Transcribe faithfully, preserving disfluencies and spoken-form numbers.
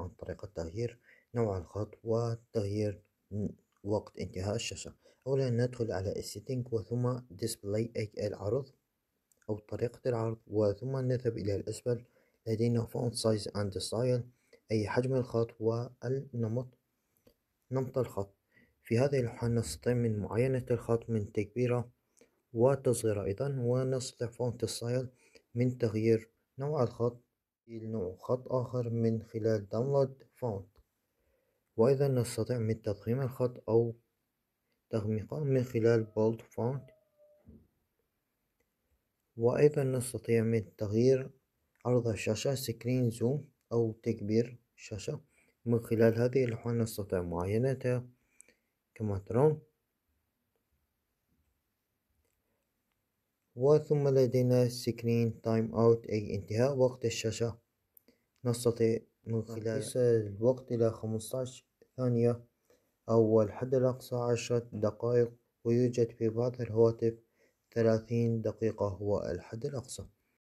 عن طريقة تغيير نوع الخط وتغيير وقت انتهاء الشاشة. أولا ندخل على السيتنج وثم ديسبلاي أي العرض أو طريقة العرض، وثم نذهب إلى الأسفل لدينا فونت سايز أند ستايل أي حجم الخط والنمط نمط الخط. في هذه اللوحة نستطيع من معاينة الخط من تكبيره وتصغيره أيضا، ونستطيع فونت ستايل من تغيير نوع الخط لنوع خط آخر من خلال داونلود فونت، وأيضا نستطيع من تضخيم الخط أو تغميقه من خلال بولد فونت، وأيضا نستطيع من تغيير عرض الشاشة سكرين زوم أو تكبير الشاشة. من خلال هذه اللوحة نستطيع معاينتها كما ترون. وثم لدينا سكرين تايم اوت أي انتهاء وقت الشاشة، نستطيع من خلال الوقت إلى خمسة عشر ثانية أو الحد الأقصى عشرة دقائق، ويوجد في بعض الهواتف ثلاثين دقيقة هو الحد الأقصى.